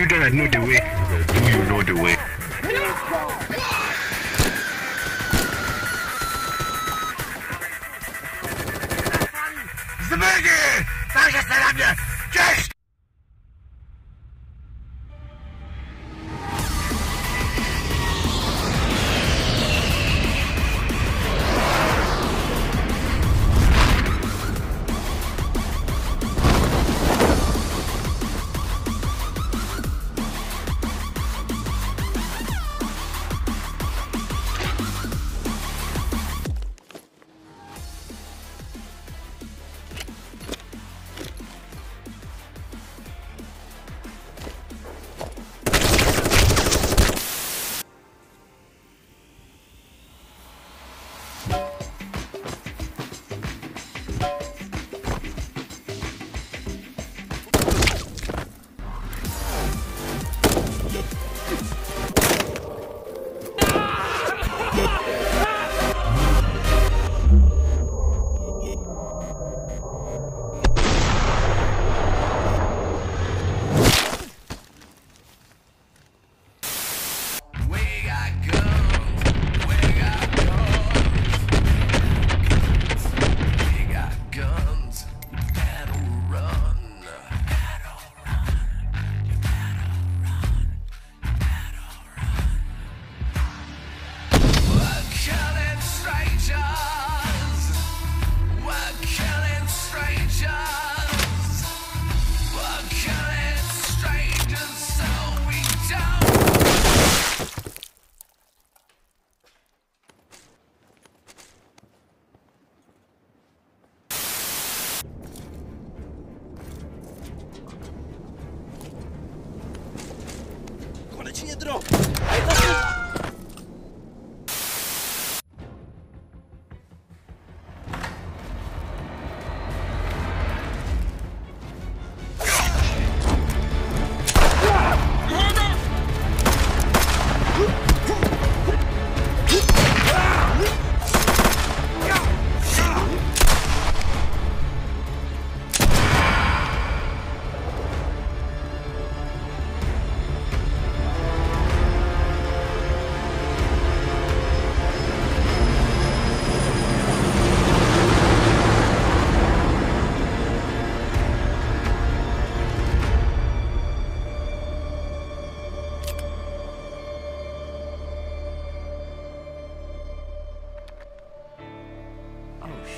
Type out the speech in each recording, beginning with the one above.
You don't know the way. Do you know the way? Zmygi! Tam się na mnie! Cześć!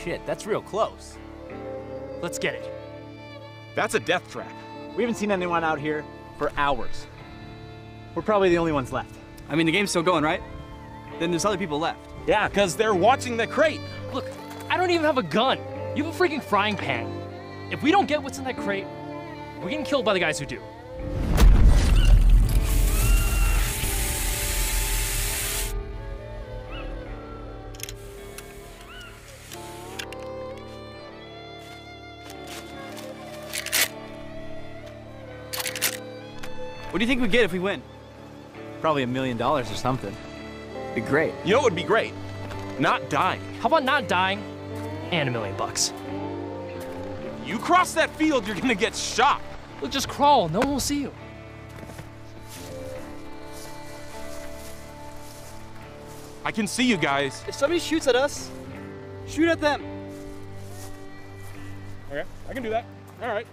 Shit, that's real close. Let's get it. That's a death trap. We haven't seen anyone out here for hours. We're probably the only ones left. I mean, the game's still going, right? Then there's other people left. Yeah, because they're watching the crate. Look, I don't even have a gun. You have a freaking frying pan. If we don't get what's in that crate, we're getting killed by the guys who do. What do you think we get if we win? Probably $1 million or something. It'd be great. You know what would be great? Not dying. How about not dying and $1 million bucks? You cross that field, you're gonna get shot. Look, just crawl. No one will see you. I can see you guys. If somebody shoots at us, shoot at them. Okay, I can do that. All right.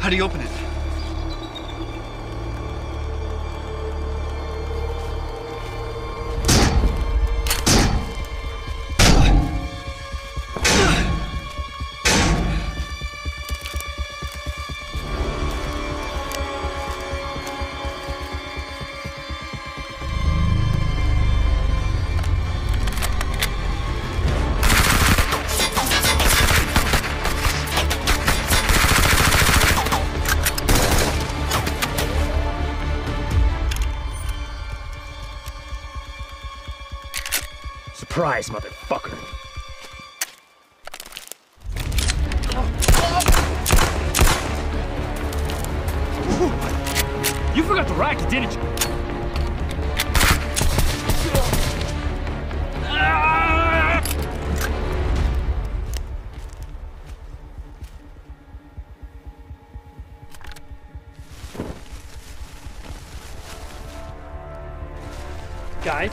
How do you open it? surprise, motherfucker. You forgot the racket, didn't you? Guys?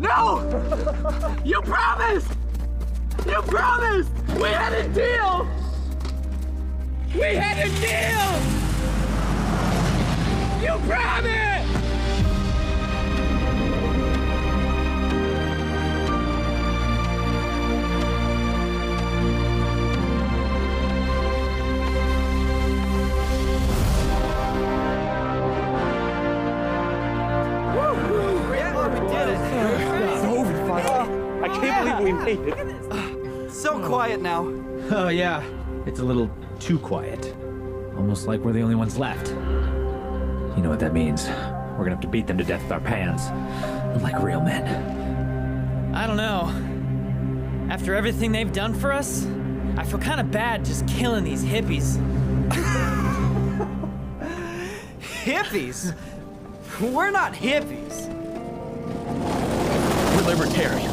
No! You promised! You promised! We had a deal! We had a deal! You promised! So quiet now. Oh yeah, it's a little too quiet. Almost like we're the only ones left. You know what that means. We're gonna have to beat them to death with our pants. Like real men. I don't know. After everything they've done for us, I feel kind of bad just killing these hippies. Hippies? We're not hippies. We're libertarians.